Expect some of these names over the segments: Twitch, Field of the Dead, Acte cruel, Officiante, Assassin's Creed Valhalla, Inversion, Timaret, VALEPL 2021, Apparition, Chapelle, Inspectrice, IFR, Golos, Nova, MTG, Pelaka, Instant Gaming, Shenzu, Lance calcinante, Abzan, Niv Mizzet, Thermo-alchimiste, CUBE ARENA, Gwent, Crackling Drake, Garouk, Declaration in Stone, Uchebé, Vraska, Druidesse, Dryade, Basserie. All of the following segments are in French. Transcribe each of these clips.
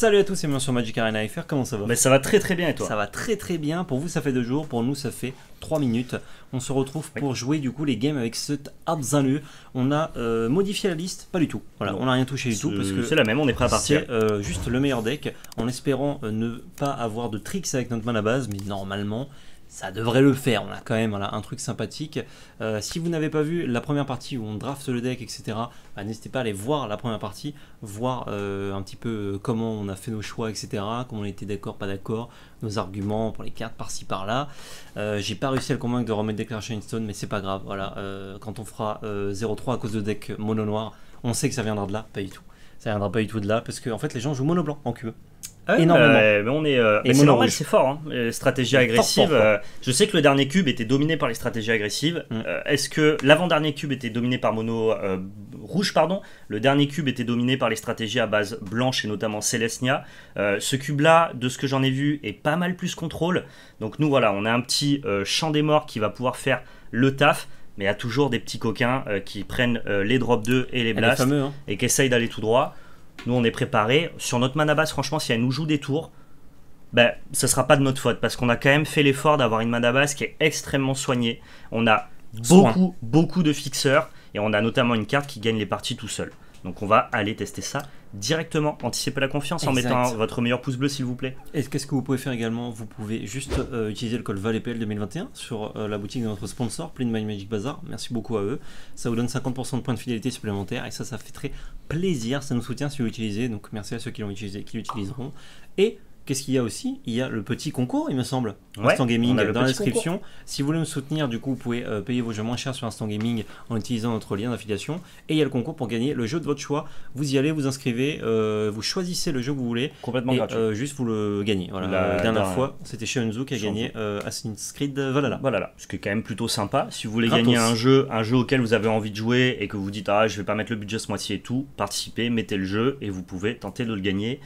Salut à tous et bienvenue sur Magic Arena IFR, comment ça va? Mais ça va très très bien et toi? Ça va très très bien, pour vous ça fait 2 jours, pour nous ça fait 3 minutes. On se retrouve pour jouer du coup les games avec cet Abzan. On a modifié la liste, pas du tout, voilà, on n'a rien touché du tout parce que c'est la même, on est prêt à partir. C'est juste le meilleur deck, en espérant ne pas avoir de tricks avec notre main à base, mais normalement ça devrait le faire, on a quand même voilà, un truc sympathique. Si vous n'avez pas vu la première partie où on draft le deck, etc., bah, n'hésitez pas à aller voir la première partie, voir un petit peu comment on a fait nos choix, etc., comment on était d'accord, pas d'accord, nos arguments pour les cartes par-ci, par-là. J'ai pas réussi à le convaincre de remettre Declaration in Stone, mais c'est pas grave, voilà. Quand on fera 0-3 à cause de deck mono noir, on sait que ça viendra de là, pas du tout. Ça viendra pas du tout de là, parce qu'en fait les gens jouent mono blanc en cube. Énormément. Mais on est, c'est normal, c'est fort, hein. Stratégie agressive. Fort, fort, fort. Je sais que le dernier cube était dominé par les stratégies agressives. Est-ce que l'avant-dernier cube était dominé par mono rouge, pardon? Le dernier cube était dominé par les stratégies à base blanche et notamment Selesnya. Ce cube-là, de ce que j'en ai vu, est pas mal plus contrôle. Donc nous, voilà, on a un petit Chant des morts qui va pouvoir faire le taf. Mais il y a toujours des petits coquins qui prennent les drop 2 et les blasts hein. Et qui essayent d'aller tout droit. Nous on est préparé sur notre mana base. Franchement, si elle nous joue des tours, ben, ça sera pas de notre faute parce qu'on a quand même fait l'effort d'avoir une mana base qui est extrêmement soignée. On a beaucoup de fixeurs et on a notamment une carte qui gagne les parties tout seul. Donc on va aller tester ça directement. Anticipez la confiance en mettant votre meilleur pouce bleu s'il vous plaît. Et qu'est-ce que vous pouvez faire également? Vous pouvez juste utiliser le code VALEPL 2021 sur la boutique de notre sponsor Plein Magic Bazaar. Merci beaucoup à eux. Ça vous donne 50% de points de fidélité supplémentaires et ça, ça fait très plaisir. Ça nous soutient si vous l'utilisez. Donc merci à ceux qui l'ont utilisé, qui l'utiliseront. Et qu'est-ce qu'il y a aussi? Il y a le petit concours, il me semble, Instant Gaming, dans la description. Si vous voulez me soutenir, du coup, vous pouvez payer vos jeux moins chers sur Instant Gaming en utilisant notre lien d'affiliation. Et il y a le concours pour gagner le jeu de votre choix. Vous y allez, vous inscrivez, vous choisissez le jeu que vous voulez. Complètement gratuit. Juste, vous le gagnez. Voilà. La dernière fois, c'était Shenzu qui a gagné Assassin's Creed Valhalla. Voilà, ce qui est quand même plutôt sympa. Si vous voulez gagner un jeu auquel vous avez envie de jouer et que vous dites, ah, je vais pas mettre le budget ce mois-ci et tout, participez, mettez le jeu et vous pouvez tenter de le gagner.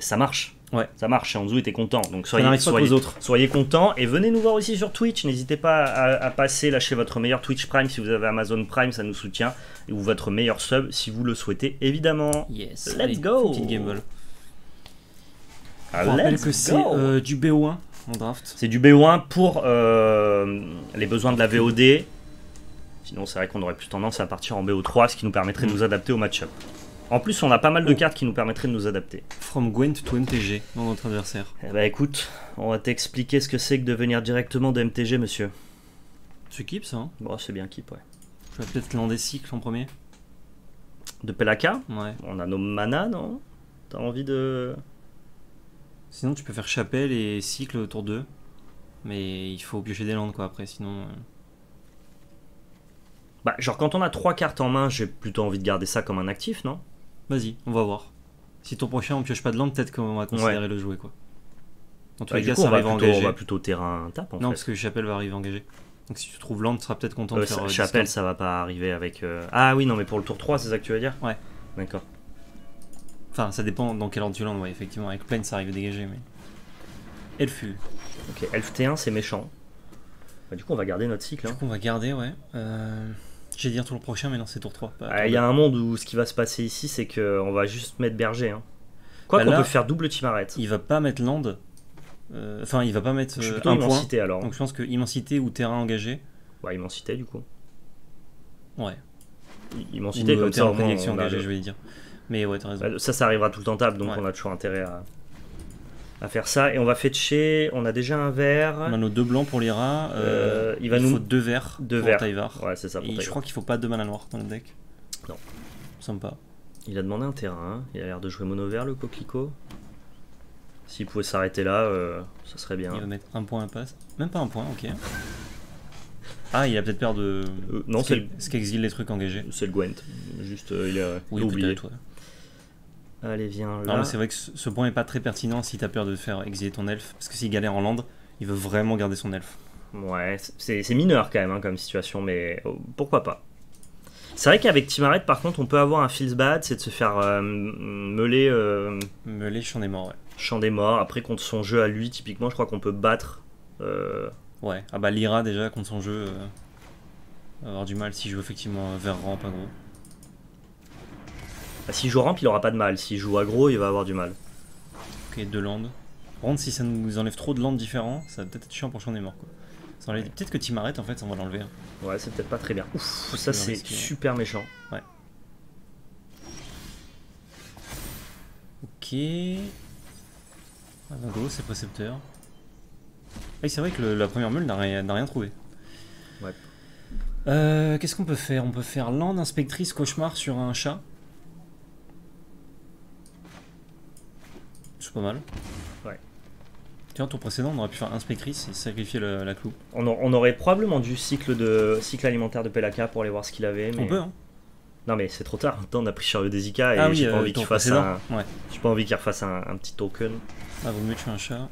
Ça marche, ça marche, Shenzu était content, donc soyez contents et venez nous voir aussi sur Twitch, n'hésitez pas à passer, lâcher votre meilleur Twitch Prime si vous avez Amazon Prime, ça nous soutient, ou votre meilleur sub si vous le souhaitez évidemment. Yes, let's go. Je rappelle que c'est du BO1 en draft. C'est du BO1 pour les besoins de la VOD, sinon c'est vrai qu'on aurait plus tendance à partir en BO3, ce qui nous permettrait de nous adapter au match-up. En plus, on a pas mal de cartes qui nous permettraient de nous adapter. From Gwent to MTG, dans notre adversaire. Eh bah écoute, on va t'expliquer ce que c'est que de venir directement de MTG, monsieur. C'est keep ça hein? Bon, c'est bien keep, ouais. Je vais peut-être lander cycle en premier. De Pelaka? Ouais. On a nos manas, non? T'as envie de... Sinon, tu peux faire chapelle et cycle autour d'eux. Mais il faut piocher des landes, quoi, après, sinon... Bah, genre, quand on a 3 cartes en main, j'ai plutôt envie de garder ça comme un actif, non? Vas-y, on va voir. Si ton prochain on pioche pas de land, peut-être qu'on va considérer le jouer quoi. Dans tous les cas, ça arrive engagé. On va plutôt terrain tape en fait. Non, parce que Chapelle va arriver engagé. Donc si tu trouves land, tu seras peut-être content de faire. Chapelle, ça va pas arriver avec. Ah oui, non, mais pour le tour 3, c'est ça que tu veux dire? Ouais. D'accord. Enfin, ça dépend dans quel ordre tu landes, ouais, effectivement. Avec Plein, ça arrive dégagé, mais. Elf. Ok, Elf T1, c'est méchant. Bah, du coup, on va garder notre cycle. Hein. Du coup, on va garder, ouais. J'ai dit tour le prochain, mais non, c'est tour 3. Il y a un monde où ce qui va se passer ici, c'est qu'on va juste mettre berger. Hein. Quoi qu'on peut faire double Timaret. Il va pas mettre land. Enfin, il va pas mettre un immensité, point. Alors. Donc je pense que immensité ou terrain engagé. Bah, immensité du coup. Ouais. Immensité ou, comme ça. Projection engagée, je vais dire. Mais ouais, t'as raison. Bah, ça arrivera tout le temps table, donc on a toujours intérêt à faire ça. Et on va fetcher, on a déjà un vert. On a nos 2 blancs pour Lyra. Il nous faut 2 verts pour Tyvar. Ouais, c'est ça. Et je crois qu'il faut pas 2 mana noirs dans le deck. Non. Sympa. Il a demandé un terrain. Il a l'air de jouer mono vert, le coquelicot. S'il pouvait s'arrêter là, ça serait bien. Il va mettre un point à passe. Même pas un point, ok. Ah, il a peut-être peur de. Non, c'est ce qu'exile les trucs engagés. C'est le Gwent. Juste, il a oublié. Allez, viens là. C'est vrai que ce point est pas très pertinent si t'as peur de faire exiler ton elfe. Parce que s'il galère en land, il veut vraiment garder son elfe. Ouais, c'est mineur quand même hein, comme situation, mais pourquoi pas. C'est vrai qu'avec Timaret, par contre, on peut avoir un feels bad, c'est de se faire meuler. Meuler Chant des morts, ouais. Chant des morts, après contre son jeu à lui, typiquement, je crois qu'on peut battre. Ouais, ah bah Lyra déjà contre son jeu. Avoir du mal si je joue effectivement vers rampe, en gros. Bah, s'il joue ramp, il aura pas de mal. S'il joue aggro, il va avoir du mal. Ok, deux landes. Rendre, si ça nous enlève trop de landes différents, ça va peut-être être chiant pour Chant des morts, quoi. Ouais. Peut-être que Timaret, en fait, on va l'enlever. Hein. Ouais, c'est peut-être pas très bien. Ouf, ça c'est super méchant. Ouais. Ok. Ah, ben, Golos, c'est précepteur. Ah, c'est vrai que la première mule n'a rien trouvé. Ouais. Qu'est-ce qu'on peut faire? On peut faire land, inspectrice, cauchemar sur un chat. C'est pas mal. Ouais. Tu vois, ton précédent, on aurait pu faire inspectrice et sacrifier la clou. On aurait probablement dû cycle alimentaire de Pelaka pour aller voir ce qu'il avait. Mais... On peut, hein. Non, mais c'est trop tard. Maintenant, on a pris Charles Desika et ah oui, j'ai pas envie qu'il refasse un petit token. Ah, vaut mieux tuer un chat.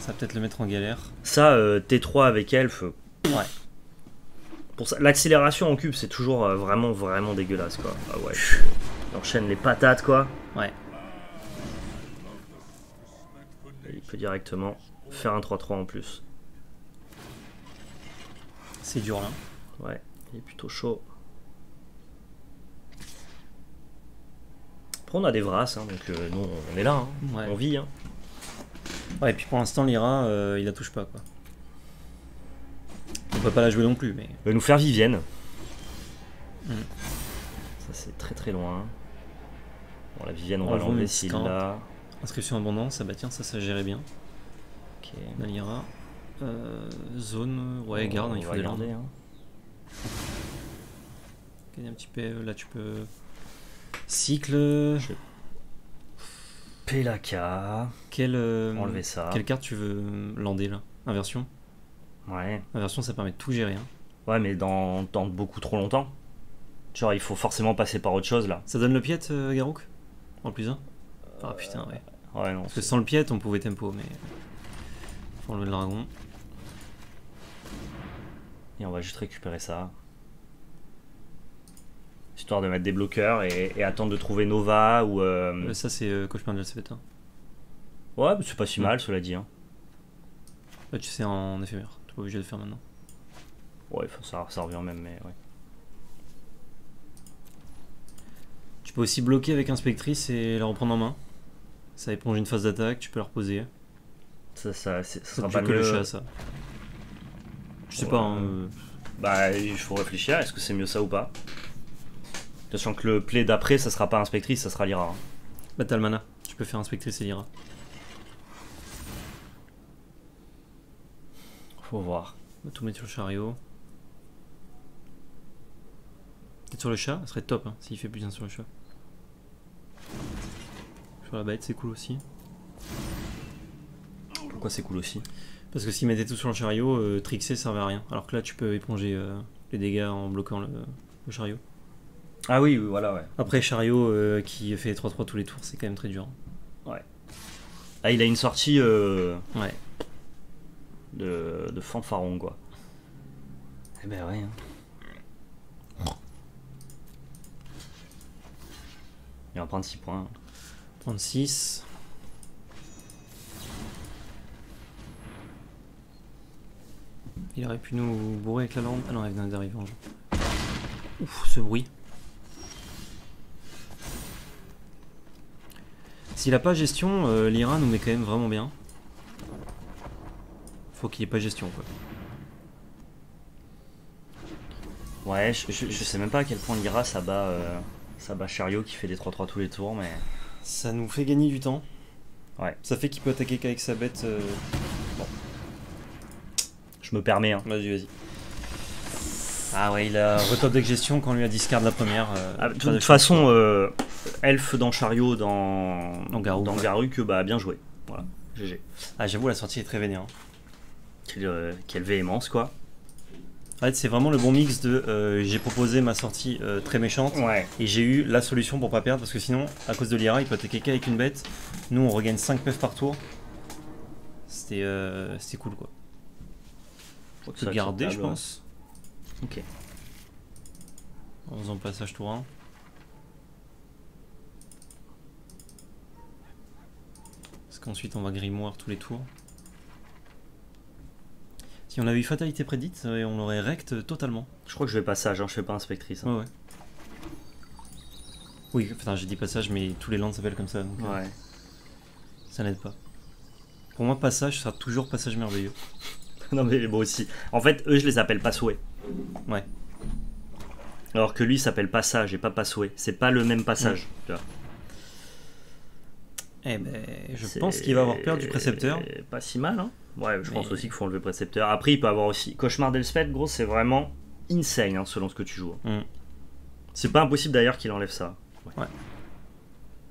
Ça va peut-être le mettre en galère. Ça, T3 avec elfe. Ouais. Pour ça, l'accélération en cube, c'est toujours vraiment dégueulasse, quoi. Ah ouais. Il enchaîne les patates, quoi. Ouais. Il peut directement faire un 3-3 en plus. C'est dur là. Ouais, il est plutôt chaud. Après on a des Vras, hein, donc nous on est là, hein. Ouais. On vit. Hein. Ouais, et puis pour l'instant Lyra, il la touche pas, quoi. On peut pas la jouer non plus, mais... Il va nous faire Vivienne. Mmh. Ça c'est très loin. Bon, la Vivienne on va l'enlever s'il l'a. Inscription abondance, ça bah tiens, ça gérait bien. Ok. Lyra. Zone, ouais, bon, garde, il faut garder. Hein. Gagner un petit PE, là tu peux. Cycle. Pelaka. Enlever ça. Quelle carte tu veux lander là? Inversion? Ouais. Inversion, ça permet de tout gérer. Hein. Ouais, mais dans beaucoup trop longtemps. Genre, il faut forcément passer par autre chose là. Ça donne le piète, Garouk? En plus 1? Ah putain, ouais. Ouais non, parce que sans le piètre on pouvait tempo, mais. Faut enlever le dragon. Et on va juste récupérer ça. Histoire de mettre des bloqueurs et attendre de trouver Nova ou. Ça, c'est Cauchemar de l'Alcéveta. Ouais, c'est pas si mal, cela dit. Hein. Là, tu sais, en éphémère. T'es pas obligé de le faire maintenant. Ouais, ça revient même, mais ouais. Tu peux aussi bloquer avec Inspectrice et la reprendre en main. Ça éponge une phase d'attaque, tu peux la reposer. Ça sera pas mieux que le chat, ça. Je sais pas. Hein, Bah, il faut réfléchir, est-ce que c'est mieux ça ou pas? Sachant que le play d'après, ça sera pas Inspectrice, ça sera Lyra. Hein. Bah, t'as le mana, tu peux faire Inspectrice et Lyra. Faut voir. On va tout mettre sur le chariot. Peut-être sur le chat, ça serait top hein, s'il fait plus bien sur le chat. Sur la bête, c'est cool aussi. Pourquoi c'est cool aussi? Parce que s'il mettait tout sur le chariot, trixer servait à rien. Alors que là, tu peux éponger les dégâts en bloquant le chariot. Ah oui, voilà, ouais. Après, chariot qui fait 3-3 tous les tours, c'est quand même très dur. Ouais. Ah, il a une sortie ouais. de fanfaron, quoi. Eh ben, ouais. Hein. Il va prendre 6 points. 36. Il aurait pu nous bourrer avec la lampe. Ah non, elle vient d'arriver en jeu. Ouf, ce bruit. S'il a pas gestion, Lyra nous met quand même vraiment bien. Faut qu'il ait pas gestion, quoi. Ouais, je sais même pas à quel point Lyra ça bat... Ça bat chariot qui fait des 3-3 tous les tours, mais... Ça nous fait gagner du temps. Ouais. Ça fait qu'il peut attaquer qu'avec sa bête. Bon. Je me permets, hein. Vas-y. Ah ouais, il a retop deck gestion quand on lui a discard la première. De toute façon, elfe dans chariot, dans Garou. Dans Garou, que bah, bien joué. Voilà, GG. Ah, j'avoue, la sortie est très vénère. Quelle véhémence, quoi. En fait, c'est vraiment le bon mix de j'ai proposé ma sortie très méchante et j'ai eu la solution pour pas perdre, parce que sinon, à cause de Lyra, il peut attaquer qu'avec une bête. Nous, on regagne 5 puffs par tour. C'était cool, quoi. Faut se garder, je pense. Ok. En faisant passage tour 1. Parce qu'ensuite, on va grimoire tous les tours. Si on avait eu fatalité prédite, on l'aurait rect totalement. Je crois que je vais passage, hein, je fais pas inspectrice. Hein. Ouais. Oui, enfin j'ai dit passage, mais tous les landes s'appellent comme ça, donc ouais. Ça n'aide pas. Pour moi, passage sera toujours passage merveilleux. Non mais bon aussi. En fait, eux, je les appelle passouet. Ouais. Alors que lui s'appelle passage et pas passouet. C'est pas le même passage. Ouais. Tu vois. Eh ben, je pense qu'il va avoir peur du précepteur. Pas si mal, hein. Ouais, je pense aussi qu'il faut enlever le précepteur. Après, il peut avoir aussi... Cauchemar d'Elspeth, gros, c'est vraiment insane, hein, selon ce que tu joues. Mm. C'est pas impossible, d'ailleurs, qu'il enlève ça. Ouais. Ouais.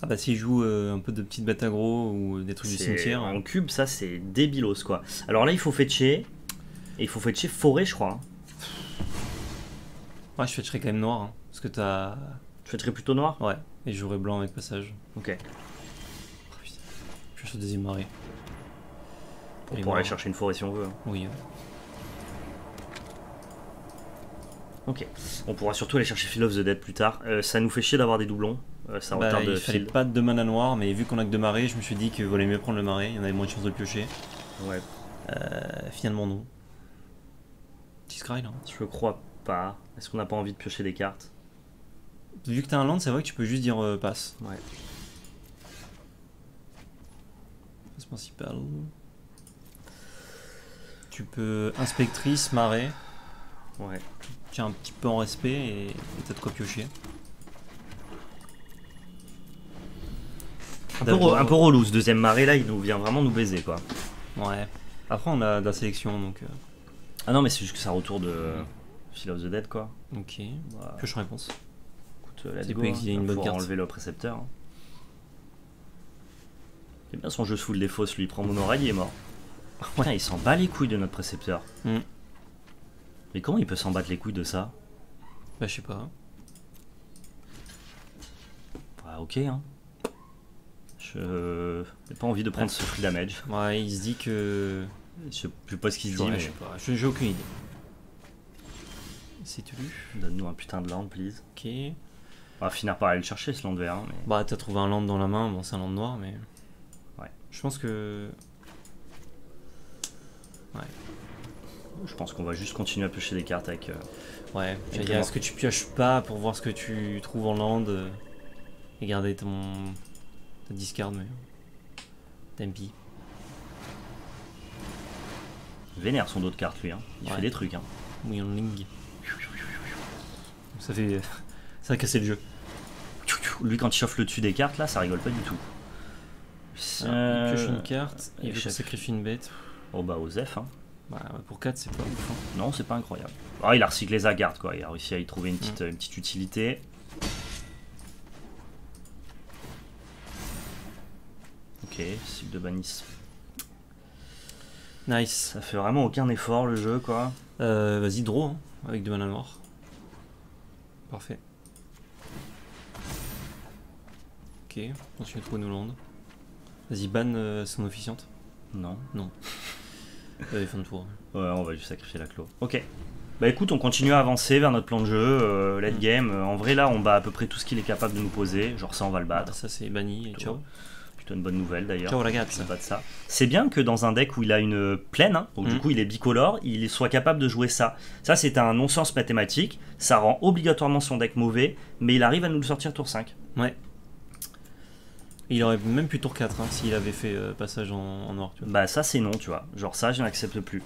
Ah bah, s'il joue un peu de petites bêtes agro ou des trucs du cimetière... En cube, ça, c'est débilos, quoi. Alors là, il faut fetcher... Et il faut fetcher forêt, je crois. Hein. Ouais, je fetcherais quand même noir, hein, parce que t'as... Tu fetcherais plutôt noir? Ouais, et je jouerais blanc avec passage. Ok. Je suis sur des Imarés. On pourrait aller chercher une forêt si on veut. Hein. Oui. Ok. On pourra surtout aller chercher Field of the Dead plus tard. Ça nous fait chier d'avoir des doublons. Ça retarde il fallait pas de mana noir, mais vu qu'on a que 2 marées, je me suis dit qu'il valait mieux prendre le marais. Il y en avait moins de chances de le piocher. Ouais. Finalement, non. Petit scry là. Je crois pas. Est-ce qu'on n'a pas envie de piocher des cartes? Vu que t'as un land, c'est vrai que tu peux juste dire passe. Ouais. Passe principale. Tu peux inspectrice, marais. Ouais. Tiens un petit peu en respect et peut-être quoi piocher. Un peu relou ce deuxième marais là, il nous vient vraiment nous baiser quoi. Ouais. Après on a de la sélection donc. Ah non mais c'est juste que ça retourne de Field of the Dead quoi. Ok. Bah... Pioche en réponse. Écoute, let's go. Il faut enlever le précepteur. Hein. J'aime bien son jeu sous les fausses, lui il prend mon oreille, il est mort. Putain, il s'en bat les couilles de notre précepteur. Mm. Mais comment il peut s'en battre les couilles de ça? Bah je sais pas. Hein. Bah ok hein. Je n'ai pas envie de prendre ce free damage. Ouais, il se dit que... Je sais pas ce qu'il se dit, mais... J'ai aucune idée. C'est lu. Donne-nous un putain de land, please. Ok. On va finir par aller le chercher, ce land vert. Hein, mais... Bah t'as trouvé un land dans la main, bon c'est un land noir, mais... Ouais. Je pense que... Ouais. Je pense qu'on va juste continuer à piocher des cartes avec... ouais, est-ce que tu pioches pas pour voir ce que tu trouves en land et garder ton... ta discard, mais... Tant pis. Vénère son dos de cartes, lui, hein. Il fait des trucs, hein. Oui, en ligne. Ça fait... ça a cassé le jeu. Lui, quand il chauffe le dessus des cartes, là, ça rigole pas du tout. Il pioche une carte, il sacrifie une bête. Oh bah Osef hein. Bah pour 4 c'est pas ouf. Non c'est pas incroyable. Ah il a recyclé sa garde quoi, il a réussi à y trouver une petite utilité. Ok, cycle de bannisse. Nice. Ça fait vraiment aucun effort le jeu quoi. Vas-y draw hein, avec 2 mana noirs. Parfait. Ok, continue de trouver nos landes. Vas-y ban son officiante. Non. Non. Fin de tour. Ouais, on va juste sacrifier la clo. Ok. Bah écoute, on continue à avancer vers notre plan de jeu, late game. En vrai, là, on bat à peu près tout ce qu'il est capable de nous poser. Genre ça, on va le battre. Ça, c'est banni. Et ciao. Plutôt une bonne nouvelle d'ailleurs. Ciao la gâte. C'est bien que dans un deck où il a une plaine, hein, donc du coup, il est bicolore, il soit capable de jouer ça. Ça, c'est un non-sens mathématique. Ça rend obligatoirement son deck mauvais, mais il arrive à nous le sortir tour 5. Ouais. Il aurait même pu tour 4 hein, s'il avait fait passage en noir. Tu vois. Bah ça c'est non tu vois. Genre ça je n'accepte plus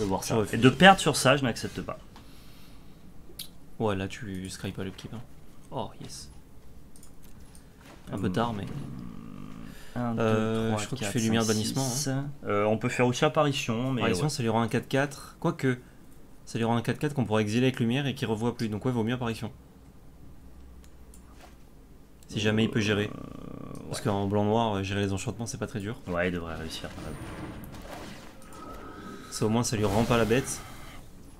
de voir ça. Et de perdre sur ça je n'accepte pas. Ouais là tu scry pas le petit pain. Oh yes. Un peu tard mais... 1, 2, 3, je crois que tu fais lumière de bannissement. Hein. On peut faire aussi apparition. Mais apparition ouais. Ça lui rend un 4-4. Quoique ça lui rend un 4-4 qu'on pourra exiler avec lumière et qu'il revoit plus. Donc ouais vaut mieux apparition. Si jamais il peut gérer. Ouais. Parce qu'en blanc-noir, gérer les enchantements, c'est pas très dur. Ouais, il devrait réussir. Ça au moins, ça lui rend pas la bête.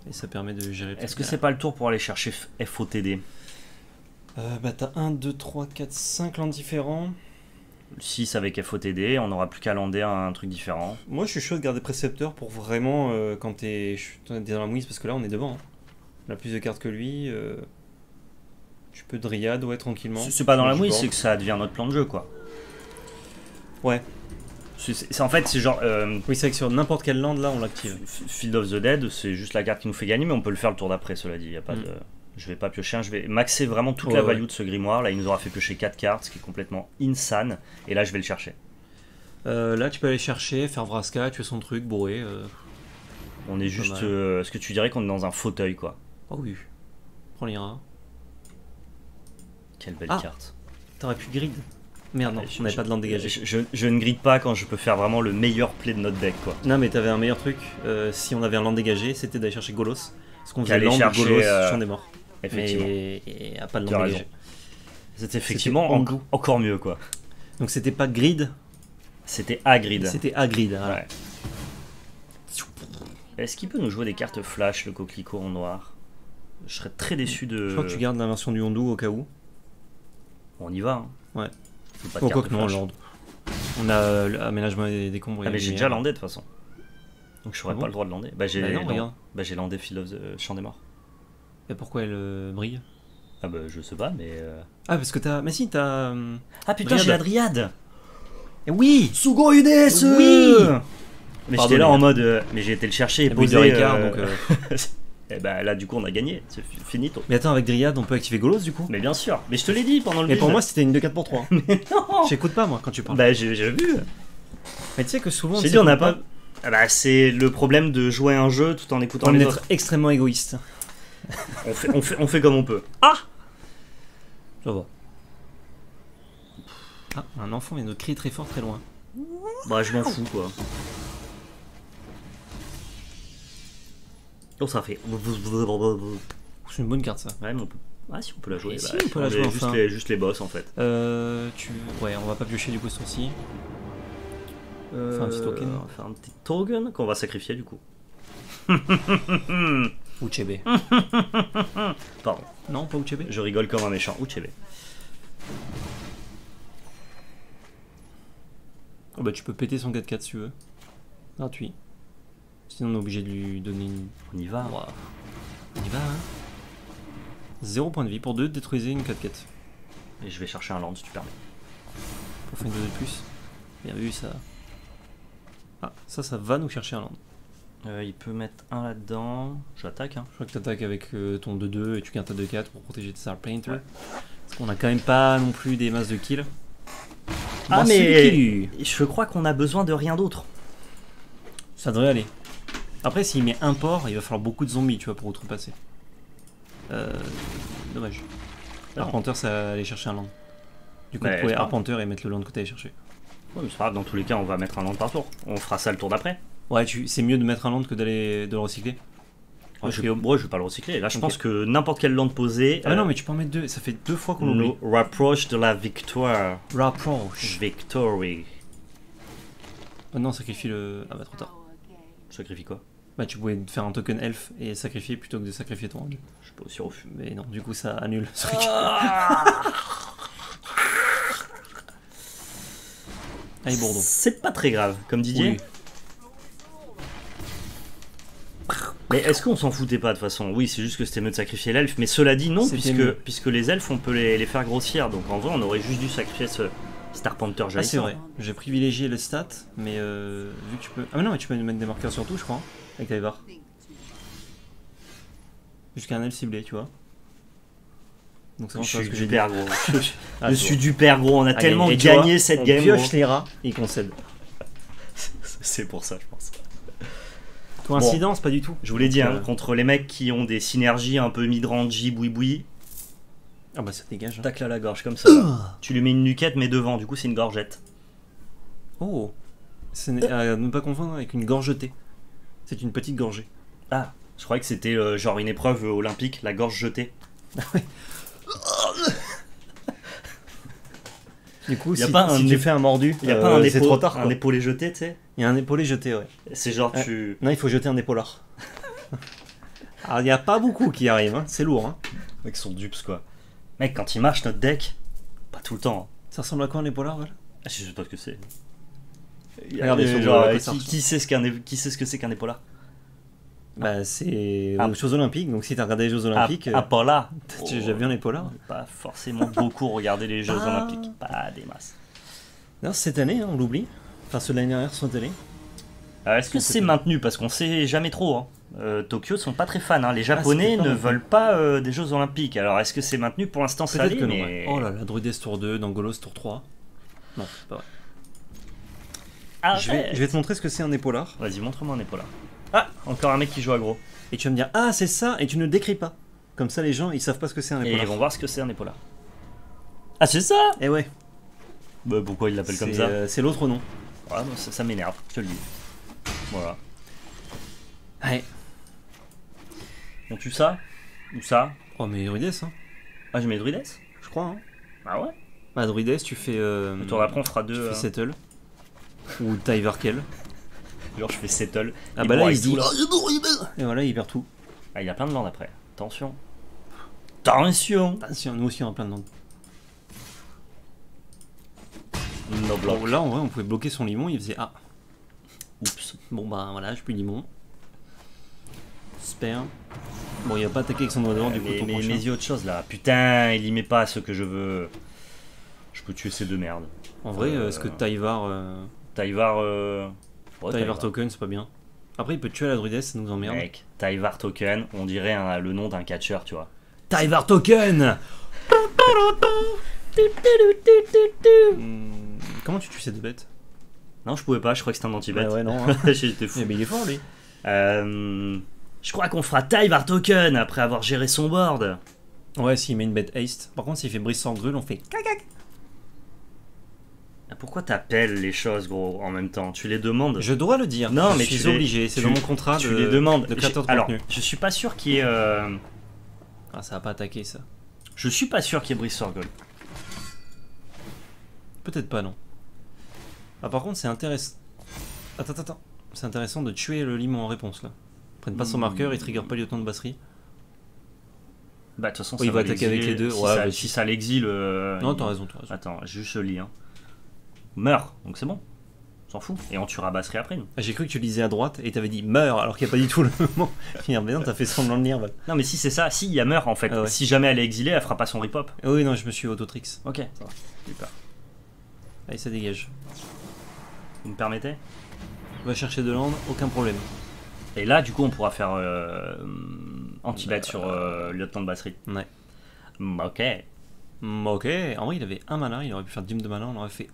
Et ça permet de gérer... Est-ce que c'est pas le tour pour aller chercher FOTD? Bah t'as 1, 2, 3, 4, 5 landes différents. 6 avec FOTD, on n'aura plus qu'à lander un truc différent. Moi, je suis chaud de garder précepteur pour vraiment, quand t'es dans la mouise, parce que là, on est devant. Hein. On a plus de cartes que lui. Tu peux dryade, ouais, tranquillement. C'est pas dans la mouille, c'est que ça devient notre plan de jeu, quoi. Ouais. En fait, c'est genre... Oui, c'est vrai que sur n'importe quelle land, là, on l'active. Field of the Dead, c'est juste la carte qui nous fait gagner, mais on peut le faire le tour d'après, cela dit. Y a pas de... Je vais pas piocher, je vais maxer vraiment toute la value de ce grimoire. Là, il nous aura fait piocher 4 cartes, ce qui est complètement insane. Et là, je vais le chercher. Là, tu peux aller chercher, faire Vraska, tuer son truc, bourrer. On est juste... est-ce que tu dirais qu'on est dans un fauteuil, quoi? Oh oui. Prends les reins. Quelle belle carte. T'aurais pu grid. Merde, non, on n'avait pas de land dégagé. Je ne gride pas quand je peux faire vraiment le meilleur play de notre deck, quoi. Non, mais t'avais un meilleur truc. Si on avait un land dégagé, c'était d'aller chercher Golos. Parce qu'on faisait land chercher, Golos, Chant des morts. Effectivement. Et à pas de land dégagé. C'était effectivement encore mieux, quoi. Donc c'était pas grid. C'était à grid. C'était à grid, voilà. Ouais. Est-ce qu'il peut nous jouer des cartes flash, le coquelicot en noir? Je serais très déçu de... Je crois que tu gardes l'inversion du Hondou au cas où. On y va, hein. Ouais. Pas de carte non, on a l'aménagement des combres. Ah, mais j'ai déjà landé de toute façon. Donc je n'aurais pas le droit de lander. Bah j'ai landé Field of the Chant des morts. Et pourquoi elle brille? Ah bah je sais pas, mais... Ah parce que t'as... Mais si, t'as... Ah putain, j'ai la dryade. Et oui, Sugo UDSE. Oui. Mais j'étais là en mode... mais j'ai été le chercher et poser... Et bah là du coup on a gagné, c'est fini. Mais attends, avec Dryad on peut activer Golos du coup? Mais bien sûr, mais je te l'ai dit pendant le build. Et pour moi c'était une 2-4 pour 3. Mais non, j'écoute pas moi quand tu parles. Bah j'ai vu. Mais tu sais que souvent... J'ai dit on n'a pas... Bah c'est le problème de jouer un jeu tout en écoutant les autres. Extrêmement égoïste. on fait comme on peut. Ah, ça va. Ah, un enfant vient de crier très fort très loin. Bah je m'en fous quoi. Donc ça fait... C'est une bonne carte ça. Ouais, mais on peut... ah, si on peut la jouer. Bah, si on peut la jouer enfin. Juste les boss en fait. Ouais, on va pas piocher du coup ce tour-ci. Faire un petit token. On va faire un petit token qu'on va sacrifier du coup. Uchebé. Pardon. Non, pas Uchebé. Je rigole comme un méchant. Uchebé. Oh bah tu peux péter son 4-4 si tu veux. Gratuit. Sinon on est obligé de lui donner une... On y va, wow. On y va, hein. 0 point de vie pour 2, détruisez une 4-4. Et je vais chercher un land si tu permets. Pour faire une 2 de plus. Bien vu ça. Ah, ça va nous chercher un land. Il peut mettre un là-dedans. J'attaque, hein. Je crois que t'attaques avec ton 2-2 et tu gagnes ta 2-4 pour protéger tes Arpenteur. Ouais. Parce qu'on a quand même pas non plus des masses de kills. Ah mais je crois qu'on a besoin de rien d'autre. Ça devrait aller. Après, s'il met un port, il va falloir beaucoup de zombies, tu vois, pour outrepasser. Dommage. Arpenteur, ça allait chercher un land. Du coup, vous pouvez Arpenteur et mettre le land que tu allais chercher. Ouais, mais c'est pas grave, dans tous les cas, on va mettre un land par tour. On fera ça le tour d'après. Ouais, c'est mieux de mettre un land que d'aller le recycler. Ouais, je vais pas le recycler. Là, je pense que n'importe quel land posé. Ah non, mais tu peux en mettre deux. Ça fait deux fois qu'on l'oublie. Rapproche de la victoire. Rapproche. Victory. Maintenant, sacrifie le. Ah bah, trop tard. Sacrifie quoi? Bah tu pouvais faire un token elf et sacrifier plutôt que de sacrifier ton hand. Je peux aussi refuser. Mais non, du coup ça annule ce truc. Allez Bourdon. C'est pas très grave, comme Didier. Oui. Mais est-ce qu'on s'en foutait pas de toute façon? Oui, c'est juste que c'était mieux de sacrifier l'elfe. Mais cela dit non, puisque les elfes on peut les faire grossir. Donc en vrai on aurait juste dû sacrifier ce... Starpenter, j'ai c'est vrai, j'ai privilégié le stat, mais vu que tu peux... Ah mais non, mais tu peux mettre des marqueurs sur tout, je crois, hein, avec Tyvar. Jusqu'à un elf ciblé, tu vois. Donc ça, je suis du père gros. Je suis du père gros, on a tellement gagné cette game. On pioche les rats et concède. C'est pour ça, je pense. Coïncidence, bon. Pas du tout. Je vous l'ai dit, hein, contre les mecs qui ont des synergies un peu midrangy, boui-boui. Ah bah ça dégage. Hein. Tacle à la gorge comme ça. Tu lui mets une nuquette mais devant, du coup c'est une gorgette. Oh, à ne pas confondre avec une gorgetée. C'est une petite gorgée. Ah, je croyais que c'était genre une épreuve olympique, la gorge jetée. Du coup, si tu fais un mordu, il n'y a pas un épaulé jeté, tu sais. Il y a un épaulé jeté, ouais. C'est genre tu... Non, il faut jeter un épaulard. Alors il n'y a pas beaucoup qui arrivent, hein. C'est lourd. Hein. Les mecs sont dupes quoi. Mec, quand il marche notre deck, pas tout le temps. Ça ressemble à quoi un épaulard, voilà? Je sais pas ce que c'est. Regardez, qui sait ce que c'est qu'un épaulard? Bah, c'est aux Jeux Olympiques, donc si t'as regardé les Jeux Olympiques. Ah, pas là. J'ai déjà vu un épaulard. Pas forcément beaucoup regarder les Jeux Olympiques, pas des masses. D'ailleurs, cette année, hein, on l'oublie. Enfin, ceux de l'année dernière sont allés. Est-ce que c'est maintenu? Parce qu'on sait jamais trop. Hein. Tokyo sont pas très fans. Hein. Les Japonais ne veulent pas des Jeux Olympiques. Alors est-ce que c'est maintenu pour l'instant? Peut-être que non. Mais... Oh là là, Druides tour 2, dans Golos tour 3. Non, c'est pas vrai. Je vais te montrer ce que c'est un épaulard. Vas-y, montre-moi un épaulard. Ah, encore un mec qui joue aggro. Et tu vas me dire, ah c'est ça, et tu ne le décris pas. Comme ça les gens, ils savent pas ce que c'est un épaulard. Et ils vont voir ce que c'est un épaulard. Ah c'est ça? Eh ouais. Bah pourquoi il l'appelle comme ça? C'est l'autre nom. Voilà, ça m'énerve, je te le dis. Voilà. Ouais. On tue ça? Ou ça? Oh mais druides hein. Ah je mets druides? Je crois hein. Ah ouais? Bah druides tu fais... Le tour d'après on fera deux... Tu fais settle. Ou Tyvar Kell. Genre je fais settle. Ah bah là il se dit... Et voilà il perd tout. Ah il a plein de landes après. Attention. Attention. Attention, nous aussi on a plein de landes. No block. Là en vrai on pouvait bloquer son limon, il faisait ah. Oups. Bon bah voilà, j'ai plus de limon. J'espère. Bon il va pas attaquer avec son doigt dehors du coup. Mais il y a autre chose là. Putain, il y met pas ce que je veux. Je peux tuer ces deux merdes. En vrai, est-ce que Tyvar... Tyvar Token, c'est pas bien. Après, il peut tuer la druidesse, ça nous emmerde. Mec, Tyvar Token, on dirait le nom d'un catcheur, tu vois. Tyvar Token. Comment tu tues ces deux bêtes? Non, je pouvais pas, je crois que c'était un anti-bête. Ouais, non. Hein. J'étais fou. Mais il est fort, lui. Je crois qu'on fera Tyvar Token après avoir géré son board. Ouais, s'il met une bête haste. Par contre, s'il fait brise sans grul, on fait cacac. Pourquoi t'appelles les choses, gros, en même temps? Tu les demandes. Je dois le dire. Non, mais je suis obligé. C'est dans mon contrat. Tu les demandes. Alors, je suis pas sûr qu'il y ait. Ah, ça va pas attaquer ça. Je suis pas sûr qu'il y ait brise sans grul. Peut-être pas, non. Ah, par contre, c'est intéressant. Attends. C'est intéressant de tuer le limon en réponse là. Prenne pas son marqueur, il trigger pas le lieutenant de Basserie. Bah, de toute façon, il va attaquer avec les deux. Si ça l'exile. Non, t'as raison, toi. Attends, juste le lis. Meurs, donc c'est bon, on s'en fout. Et on tuera Basserie après nous. J'ai cru que tu lisais à droite et t'avais dit meurs alors qu'il n'y a pas du tout le moment. Mais non, t'as fait semblant de lire. Voilà. Non, mais si c'est ça, si il y a meurs en fait. Ah ouais. Si jamais elle est exilée, elle fera pas son rip-hop. Oui, non, je me suis auto-trix. Ok, ça va. Super. Allez, ça dégage. Vous me permettez? On va chercher de l'Ande, aucun problème. Et là, du coup, on pourra faire anti-bet sur lieutenant de Basserie. Ouais. Ok. Ok. En vrai, il avait un mana, il aurait pu faire dîme de mana, on aurait fait.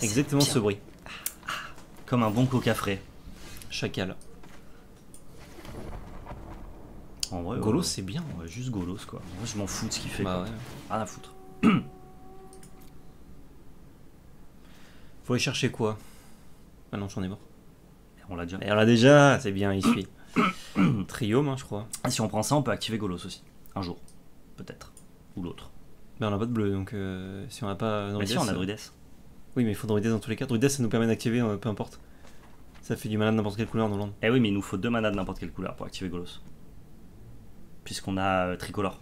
Exactement ce bruit. Comme un bon coca frais. Chacal. En vrai, Golos c'est bien, ouais, juste Golos quoi. En vrai, je m'en fous de ce qu'il fait. Bah ouais. Rien à foutre. Faut aller chercher quoi? Ah non, j'en ai mort. On l'a déjà. Et on l'a déjà, c'est bien, il suit. Triome, hein, je crois. Ah, si on prend ça, on peut activer Golos aussi. Un jour. Peut-être. Ou l'autre. Mais on n'a pas de bleu, donc si on n'a pas. Mais si on a druides. Oui, mais il faut druides dans tous les cas. Druides, ça nous permet d'activer, peu importe. Ça fait du mana de n'importe quelle couleur dans l'onde. Eh oui, mais il nous faut deux mana de n'importe quelle couleur pour activer Golos. Puisqu'on a tricolore.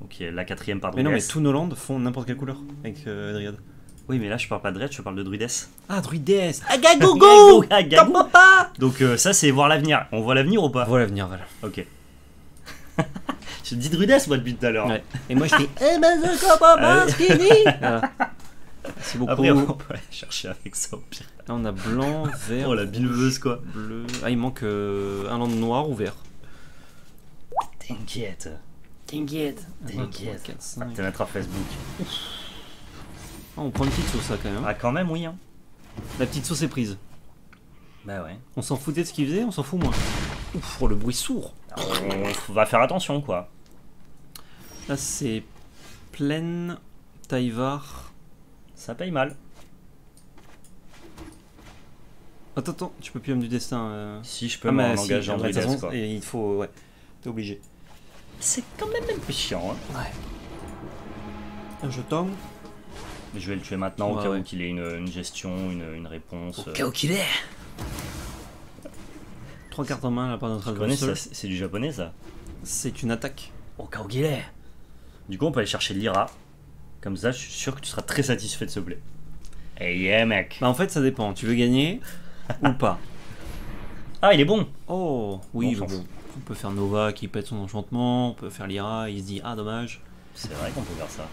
Donc la quatrième par druides. Mais non, mais tous nos landes font n'importe quelle couleur avec Dryad. Oui, mais là je parle pas de Dryad, je parle de druides. Ah, druides. Agagogo. Papa. Donc ça, c'est voir l'avenir. On voit l'avenir ou pas? On voit l'avenir, voilà. Ok. Je dis druides, moi, depuis tout à l'heure. Ouais. Et moi, je dis. Eh ben, je c'est beaucoup. Après, on peut aller chercher avec ça au pire. Là, on a blanc, vert. Oh la bileuse quoi. Bleu. Ah, il manque un land noir ou vert. T'inquiète. T'inquiète. Ah, t'es mettre à Facebook. Ah, on prend une petite sauce là quand même. Ah, quand même, oui. Hein. La petite sauce est prise. Bah ouais. On s'en foutait de ce qu'il faisait, on s'en fout moins. Ouf, oh, le bruit sourd. On va faire attention quoi. Là, c'est pleine Tyvar. Ça paye mal. Attends, tu peux plus du destin. Si je peux m'engager en druides, quoi. Et il faut, ouais, t'es obligé. C'est quand même un peu chiant. Hein. Ouais. Je tombe. Mais je vais le tuer maintenant au cas où qu'il ait une gestion, une réponse. Au cas où qu'il ait. Trois cartes en main là par notre adversaire. C'est du japonais ça. C'est une attaque. Au cas où qu'il ait. Du coup, on peut aller chercher Lyra. Comme ça, je suis sûr que tu seras très satisfait de ce play. Eh yeah, mec. Bah en fait, ça dépend. Tu veux gagner ou pas? Ah, il est bon. Oh, oui. On peut faire Nova qui pète son enchantement. On peut faire Lyra. Il se dit ah dommage. C'est vrai qu'on peut faire ça.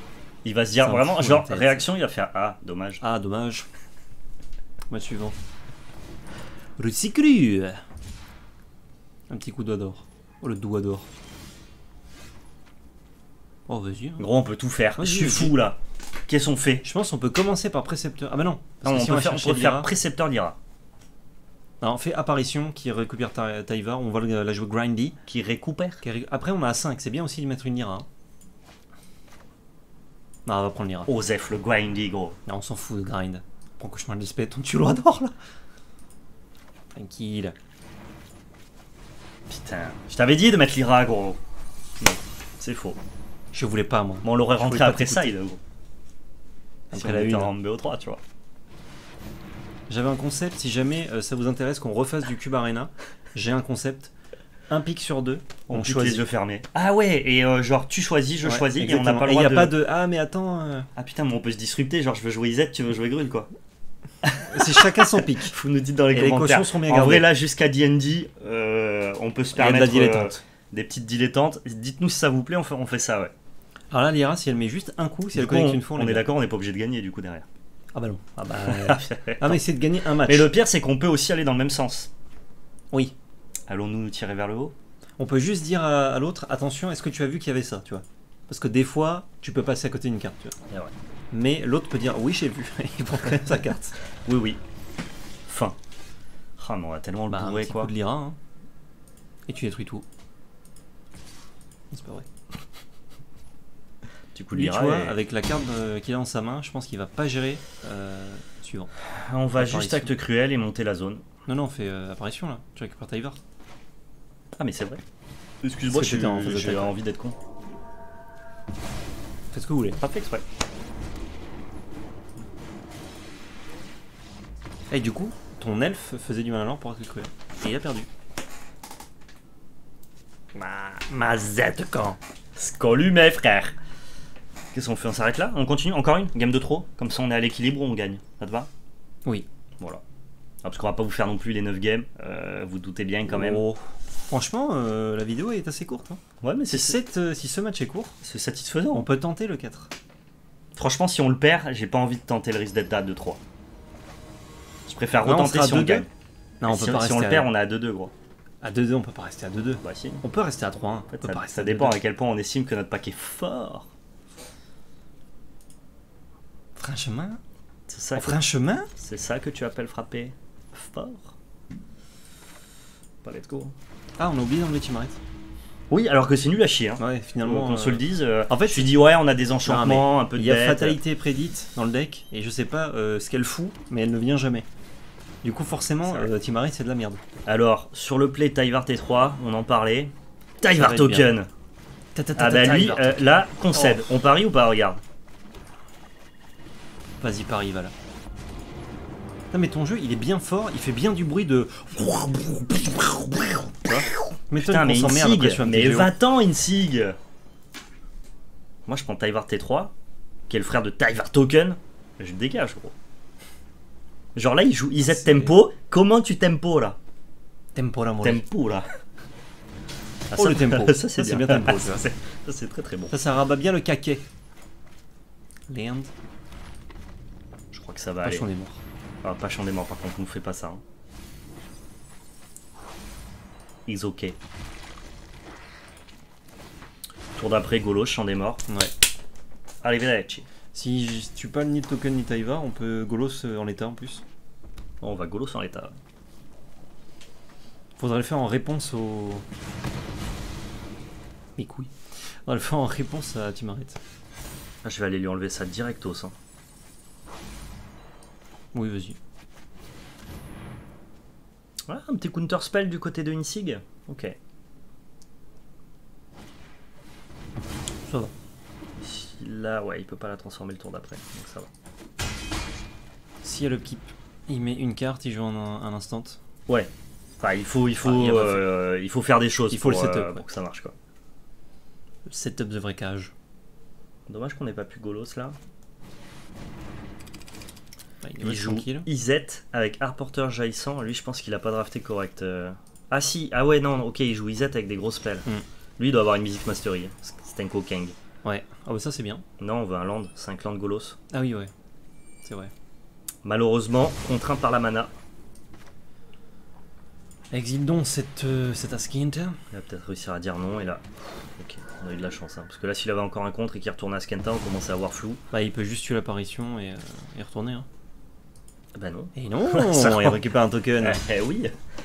Il va se dire vraiment genre réaction. Il va faire ah dommage. Ah dommage. Match suivant. Russie crue. Un petit coup doigt d'or. Oh, le doigt d'or. Oh, vas-y. Hein. Gros, on peut tout faire. Je suis fou, là. Qu'est-ce qu'on fait? Je pense qu'on peut commencer par précepteur. Ah bah non. Parce non, que on, si peut on, faire, on peut faire précepteur Lyra. Non, on fait apparition qui récupère Tyvar. On va la jouer grindy. Qui récupère. Après, on a à 5. C'est bien aussi de mettre une Lyra. Hein. Non, on va prendre Lyra. Oh, Zef, le grindy, gros. Non, on s'en fout de grind. Prends cauchemar de l'espèce. Ton tu l'adore, là. Tranquille. Putain. Je t'avais dit de mettre Lyra, gros. Non, c'est faux. Je voulais pas, moi. Bon, on l'aurait rentré après ça, il a gros. Après si la 1. En BO3, tu vois. J'avais un concept, si jamais ça vous intéresse qu'on refasse du Cube Arena, j'ai un concept. Un pic sur deux, on choisit. Les yeux fermés. Ah ouais, et genre tu choisis, je ouais, choisis, exactement. Et on n'a pas le droit y a de... pas de. Ah mais attends. Ah putain, mais on peut se disrupter, genre je veux jouer Izette, tu veux jouer Grul, quoi. C'est chacun son pic. Vous nous dites dans les et commentaires. Les cautions sont bien gardées. En vrai, là, jusqu'à D&D, on peut se permettre de la dilettante. Des petites dilettantes. Dites-nous si ça vous plaît, on fait ça, ouais. Alors là, Lyra, si elle met juste un coup, si du elle connecte une fois, on est d'accord, on n'est pas obligé de gagner du coup derrière. Ah bah non. Ah bah. Ah mais c'est de gagner un match. Mais le pire, c'est qu'on peut aussi aller dans le même sens. Oui. Allons-nous nous tirer vers le haut? On peut juste dire à l'autre, attention, est-ce que tu as vu qu'il y avait ça, tu vois? Parce que des fois, tu peux passer à côté d'une carte, tu vois. Ouais. Mais l'autre peut dire, oui, j'ai vu. Il prend quand même sa carte. Oui, oui. Fin. Ah, mais on a tellement le bourré, quoi. Un petit coup de Lyra, hein. Et tu détruis tout. C'est pas vrai. Du coup, Lyra, tu vois, avec la carte qu'il a en sa main, je pense qu'il va pas gérer suivant. On va juste acte cruel et monter la zone. Non, non, on fait apparition là. Tu récupères Tyvar. Ah, mais c'est vrai. Excuse-moi, j'ai envie d'être con. Faites ce que vous voulez. Pas fait exprès. Et du coup, ton elfe faisait du mal à l'or pour acte cruel. Et il a perdu. Ma zette quand Scolu, mes frères. Qu'est-ce qu'on fait? On s'arrête là? On continue? Encore une? Game de trop? Comme ça on est à l'équilibre, on gagne. Ça te va? Oui. Voilà. Ah, parce qu'on va pas vous faire non plus les 9 games. Vous doutez bien quand même. Oh. Franchement, la vidéo est assez courte. Hein. Ouais, mais si ce match est court, c'est satisfaisant. On peut tenter le 4. Franchement, si on le perd, j'ai pas envie de tenter le risque d'être à 2-3. Je préfère retenter si on gagne. Non, on peut pas rester. Si on le perd, on est à 2-2, gros. À 2-2, on peut pas rester à 2-2. Bah, si. On peut rester à 3-1. En fait, ça dépend à quel point on estime que notre pack est fort. Franchement, c'est ça que tu appelles frapper fort. Pas let's go. Ah, on a oublié d'enlever Timaret. Oui, alors que c'est nul à chier. Hein. Ouais, finalement. Qu'on se le dise. En fait, je suis dit, ouais, on a des enchantements, un peu de. Il y a fatalité prédite dans le deck, et je sais pas ce qu'elle fout, mais elle ne vient jamais. Du coup, forcément, Timaret, c'est de la merde. Alors, sur le play Tyvar T3, on en parlait. Tyvar Token. Ah bah lui, là, concède. On parie ou pas? Regarde. Vas-y, parie, va là. Non mais ton jeu, il est bien fort, il fait bien du bruit de... Mais putain, mais Insig, mais 20 ans, Insig. Moi, je prends Tyvar T3, qui est le frère de Tyvar Token. Je dégage, gros. Genre là, il joue IZ Tempo. Comment tu tempo, là? Tempo, là, mon tempo, là. Ah, oh, ça, le tempo. Ça, c'est bien tempo, ça. Ça, c'est très, très bon. Ça, ça rabat bien le caquet. Land. Que ça va aller. Chant des morts. Ah, pas Chant des morts, par contre, on ne fait pas ça. Hein. It's ok. Tour d'après, Golos, Chant des morts. Ouais. Allez, vederci. Si tu pas ni Token ni Tyvar, on peut Golos en l'état en plus. On va Golos en l'état. Faudrait le faire en réponse au. Mes couilles. On va le faire en réponse à Timaret. Ah, je vais aller lui enlever ça directos. Hein. Oui, vas-y. Ah, un petit counter spell du côté de Insig. Ok. Ça va. Là, ouais, il peut pas la transformer le tour d'après. Donc ça va. Si elle le keep, il met une carte, il joue en un instant. Ouais. Enfin, il faut faire des choses. Il faut le setup. Pour que ça marche, quoi. Le setup de vrai cage. Dommage qu'on n'ait pas pu Golos là. Il joue Izette avec Arpenteur jaillissant. Lui, je pense qu'il a pas drafté correct. Ah si, ah ouais, non, ok, il joue Izette avec des grosses spells. Lui, il doit avoir une musique mastery. C'est un Kokang. Ouais, ah bah ça c'est bien. Non, on veut un land, c'est un clan de Golos. Ah oui, ouais, c'est vrai. Malheureusement, contraint par la mana. Exile donc cette Askint. Il va peut-être réussir à dire non et là. Ok, on a eu de la chance. Hein, parce que là, s'il avait encore un contre et qu'il retourne à Askenta, on commence à avoir flou. Bah, il peut juste tuer l'apparition et retourner. Hein. Bah non. Et non, il récupère un token. Eh oui.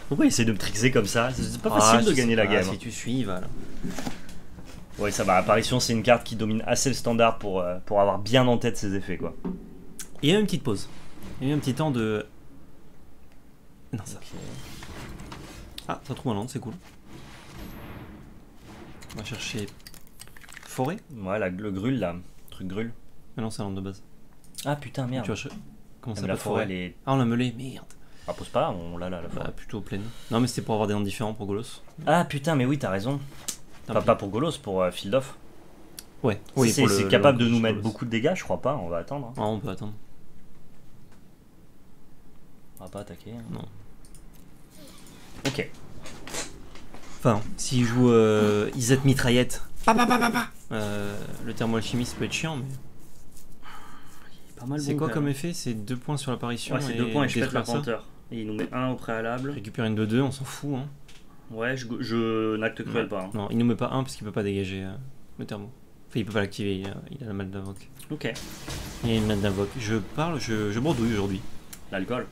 Pourquoi il essaie de me trixer comme ça? C'est pas facile de gagner la game. Si tu suis, voilà. Ouais, ça va. Apparition, c'est une carte qui domine assez le standard pour avoir bien en tête ses effets, quoi. Il y a eu une petite pause. Il y a eu un petit temps de. Non, ça. Okay. Ah, ça trouve un land, c'est cool. On va chercher forêt. Ouais, le grul là, le truc grul. Mais non, c'est un land de base. Ah putain, merde. Tu vas chercher... Comment ça la forêt les... Ah, on l'a meulé, merde. Ah, pose pas, on l'a là, la forêt. Bah, plutôt pleine. Non, mais c'était pour avoir des lands différents pour Golos. Ah putain, mais oui, t'as raison. Enfin, pas pour Golos, pour Field of. Ouais, oui, c'est capable de nous mettre beaucoup de dégâts, je crois pas, on va attendre. Ah, on peut attendre. On va pas attaquer. Hein. Non. Ok. Enfin, s'il joue Isette mitraillette, le thermo-alchimiste peut être chiant, mais. C'est bon quoi comme effet? C'est 2 points sur l'apparition. Ouais, c'est 2 points et je pète l'arpenteur. Et il nous met 1 au préalable. Je récupère une 2-2, on s'en fout. Hein. Ouais, je n'acte cruel pas. Hein. Non, il nous met pas 1 parce qu'il peut pas dégager le thermo. Enfin, il peut pas l'activer, il a la mal d'invoque. Ok. Il a une mal d'invoque. Je parle, je bredouille aujourd'hui. L'alcool.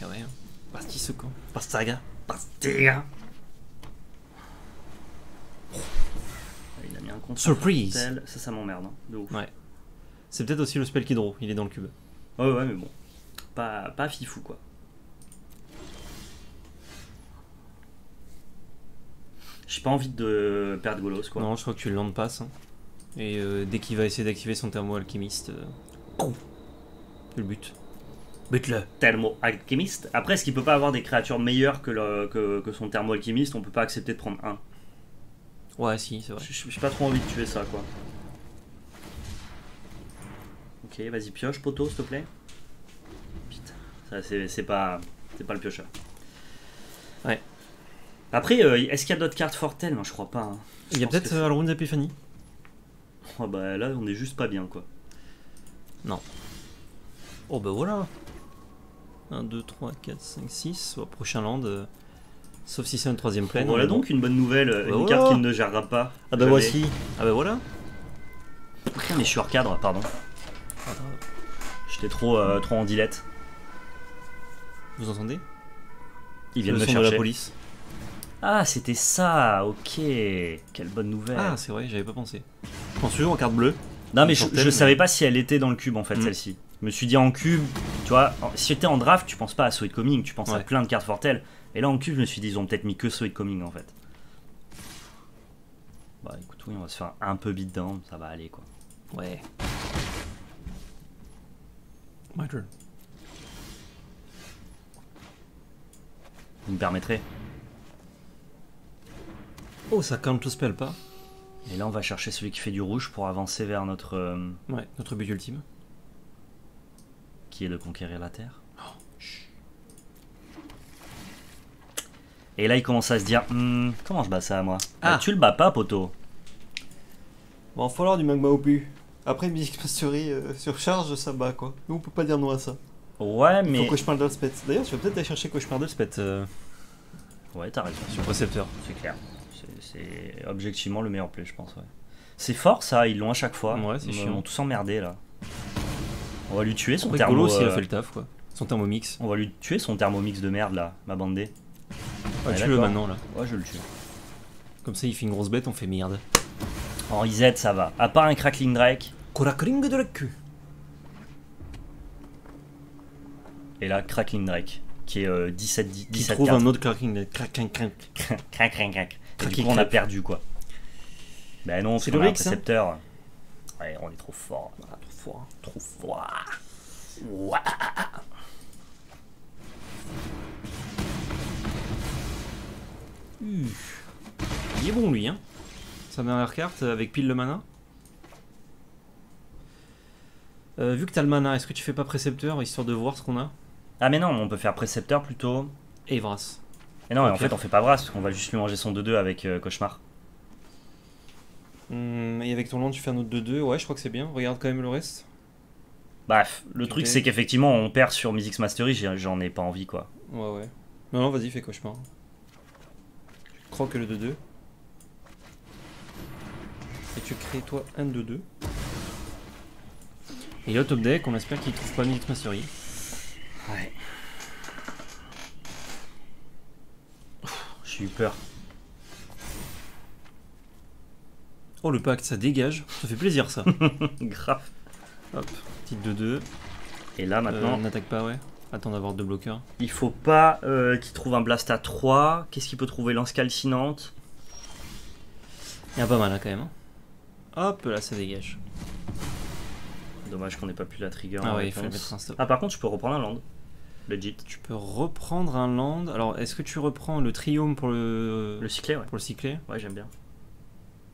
Eh ouais. Hein. Parti Soco. Pastaga. Pastaga. Il a mis un compte. Surprise. Ça m'emmerde. Hein. De ouf. Ouais. C'est peut-être aussi le spell qui draw, il est dans le cube. Ouais, ouais, mais bon. Pas fifou, quoi. J'ai pas envie de perdre Golos, quoi. Non, je crois que tu le landes passe. Hein. Et dès qu'il va essayer d'activer son thermo-alchimiste, tu le butes. Bute-le. Thermo-alchimiste. Après, est-ce qu'il peut pas avoir des créatures meilleures que son thermo-alchimiste? On peut pas accepter de prendre un. Ouais, si, c'est vrai. J'ai pas trop envie de tuer ça, quoi. Ok, vas-y pioche poteau s'il te plaît. Putain, ça c'est pas le piocheur. Ouais. Après, est-ce qu'il y a d'autres cartes Fortel? Moi je crois pas. Hein. Il y a peut-être Alrune d'Epiphanie. Oh bah là on est juste pas bien quoi. Non. Oh bah voilà. 1, 2, 3, 4, 5, 6. Oh, prochain land. Sauf si c'est un troisième plaine. Voilà donc une bonne nouvelle, bah une carte qui ne gérera pas. Ah bah voici. Ah bah voilà. Putain mais je suis hors cadre, pardon. J'étais trop en dilette. Vous entendez? Ils viennent me chercher. De la police. Ah, c'était ça. Ok. Quelle bonne nouvelle. Ah, c'est vrai, j'avais pas pensé. Je pense toujours en carte bleue. Non, mais je savais pas si elle était dans le cube en fait, celle-ci. Je me suis dit en cube, tu vois, si t'es en draft, tu penses pas à Sweet Coming, tu penses à plein de cartes Fortel. Et là, en cube, je me suis dit, ils ont peut-être mis que Sweet Coming en fait. Bah écoute, oui, on va se faire un peu beat down, ça va aller quoi. Ouais. My turn. Vous me permettrez. Oh, ça counterspell pas. Et là, on va chercher celui qui fait du rouge pour avancer vers notre. Ouais, notre but ultime. Qui est de conquérir la Terre. Oh, et là, il commence à se dire comment je bats ça, moi? Ah, tu le bats pas, poteau. Bon, il va falloir du magma au but. Après, Magic Mastery surcharge, ça bat quoi. Nous, on peut pas dire non à ça. Ouais, mais. Faut Cauchemar de Spet. D'ailleurs, tu vas peut-être aller chercher Cauchemar de Spet. Ouais, t'as raison. Sur Précepteur. C'est clair. C'est objectivement le meilleur play, je pense. Ouais. C'est fort ça, ils l'ont à chaque fois. Ouais, c'est chiant. Ils vont tous emmerdés là. On va lui tuer son thermo. Golos, il a fait le taf quoi. Son thermomix. On va lui tuer son thermomix de merde là, ma bandée. Ouais, tue-le maintenant là. Ouais, je le tue. Comme ça, il fait une grosse bête, on fait merde. En IZ ça va, à part un Crackling Drake. Crackling Drake. Et là, Crackling Drake, qui est 17-17. Qui trouve cartes. Un autre Crackling Drake. Crack. Et du coup, on a perdu quoi. Ben non, c'est le récepteur. Ouais, on est trop fort. Ah, trop fort. Ouah. Il est bon lui, hein. Sa dernière carte avec pile le mana. Vu que t'as le mana, est-ce que tu fais pas précepteur histoire de voir ce qu'on a? Ah mais non, on peut faire précepteur plutôt. Et Vras. Et non, okay. En fait on fait pas Vras parce qu'on va juste lui manger son 2-2 avec Cauchemar. Et avec ton land tu fais un autre 2-2, ouais je crois que c'est bien, regarde quand même le reste. Bref, le truc c'est qu'effectivement on perd sur Music's Mastery, j'en ai pas envie quoi. Ouais ouais. Non, vas-y fais Cauchemar. Croque le 2-2. Et tu crées toi un 2-2. Et le top deck, on espère qu'il trouve pas Magic Mastery. Ouais. J'ai eu peur. Oh le pacte, ça dégage. Ça fait plaisir ça. Grave. Hop, petite 2-2. Et là maintenant... on n'attaque pas, ouais. Attends d'avoir deux bloqueurs. Il faut pas qu'il trouve un blast à 3. Qu'est-ce qu'il peut trouver? Lance calcinante. Il y a pas mal là, quand même. Hop là, ça dégage. Dommage qu'on n'ait pas pu la trigger. Ah ouais, il faut mettre un stop. Ah par contre, tu peux reprendre un land. Legit. Tu peux reprendre un land. Alors, est-ce que tu reprends le triome pour le... Le cyclé, ouais. Pour le cyclé. Ouais, j'aime bien.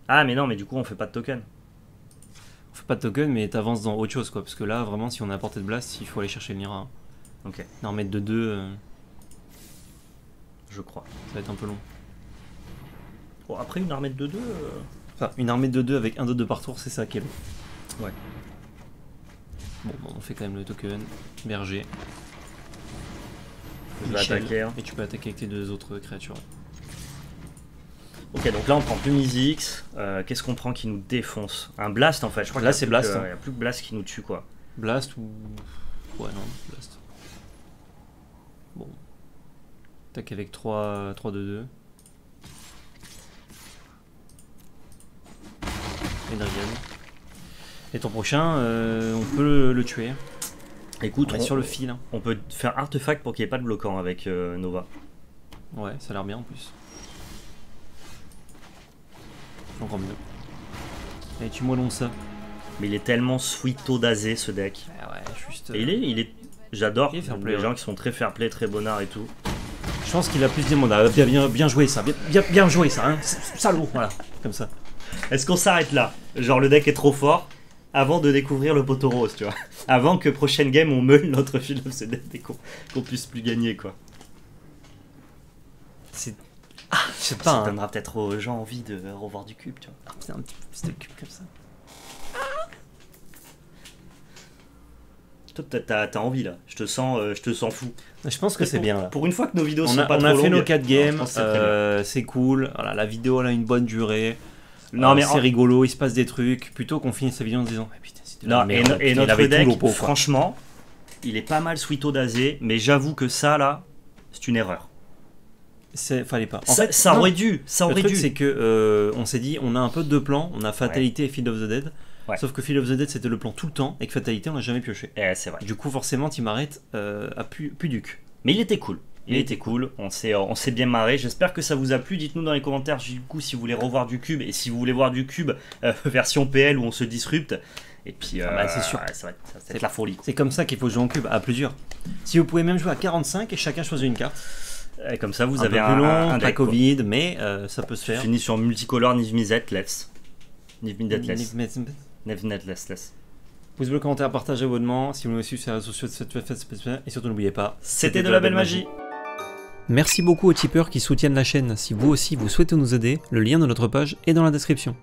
Ah mais non, mais du coup, on fait pas de token. On fait pas de token, mais t'avances dans autre chose, quoi. Parce que là, vraiment, si on a à portée de blast, il faut aller chercher le Lyra. Hein. Ok. Non, mettre de 2, je crois. Ça va être un peu long. Bon, après, une armée de 2-2... Enfin, une armée de 2-2 avec un 2-2 par tour, c'est ça qui est long. Ouais. Bon, bon, on fait quand même le token. Berger. Je vais attaquer. Hein. Et tu peux attaquer avec tes deux autres créatures. Ok, donc là, on prend plus Mizix. Qu'est-ce qu'on prend qui nous défonce? Un Blast, en fait. Je crois là, c'est Blast. Il n'y a plus que Blast qui nous tue, quoi. Blast ou... Ouais, non, Blast. Bon. Attaque avec 3-2-2. Et Dragon. Et ton prochain, on peut le tuer. Écoute, on est sur le fil. Hein. On peut faire artefact pour qu'il n'y ait pas de bloquant avec Nova. Ouais, ça a l'air bien en plus. Encore mieux. Allez, tu moellons ça. Mais il est tellement sweeto d'azé ce deck. Ouais, juste... Et il est... J'adore les ouais. Gens qui sont très fair play, très bonnards et tout. Je pense qu'il a plus des mandats. Bien joué ça, bien joué ça, hein. Salaud, voilà, comme ça. Est-ce qu'on s'arrête là? Genre le deck est trop fort avant de découvrir le poteau rose, tu vois. Avant que prochaine game on meule notre Field of the Dead et qu'on puisse plus gagner, quoi. C'est... Ah, je sais pas, ça donnera peut-être aux gens envie de revoir du cube, tu vois. Ah, c'est un petit peu plus de cube comme ça. T'as envie là, je te sens fou. Je pense que c'est bien là. Pour une fois que nos vidéos sont pas trop longues. On a fait nos 4 games, c'est cool. Voilà, la vidéo elle a une bonne durée. Non mais c'est rigolo, il se passe des trucs. Plutôt qu'on finisse la vidéo en se disant, putain, c'était de la merde. Et notre deck, franchement, il est pas mal sweeto d'azé, mais j'avoue que ça là, c'est une erreur. Fallait pas. En fait, ça aurait dû. Le truc c'est que on s'est dit, on a un peu deux plans, on a Fatalité et Field of the Dead. Ouais. Sauf que Field of the Dead c'était le plan tout le temps et que Fatalité on l'a jamais pioché. Eh, c'est vrai. Du coup forcément Timaret a pu duc. Mais il était cool. Il était cool. On s'est bien marré. J'espère que ça vous a plu. Dites-nous dans les commentaires du coup si vous voulez revoir du cube et si vous voulez voir du cube version PL où on se disrupte. Et puis c'est sûr, c'est la folie. C'est comme ça qu'il faut jouer en cube à plusieurs. Si vous pouvez même jouer à 45 et chacun choisit une carte. Et comme ça vous avez un peu long, un Covid, quoi. Mais ça peut se faire. Fini sur multicolore Niv Mizzet Less. Pouce bleu, commentaire, partagez, abonnement. Si vous voulez suivre sur les réseaux sociaux, et surtout n'oubliez pas, c'était de la belle magie. Merci beaucoup aux tipeurs qui soutiennent la chaîne. Si vous aussi vous souhaitez nous aider, le lien de notre page est dans la description.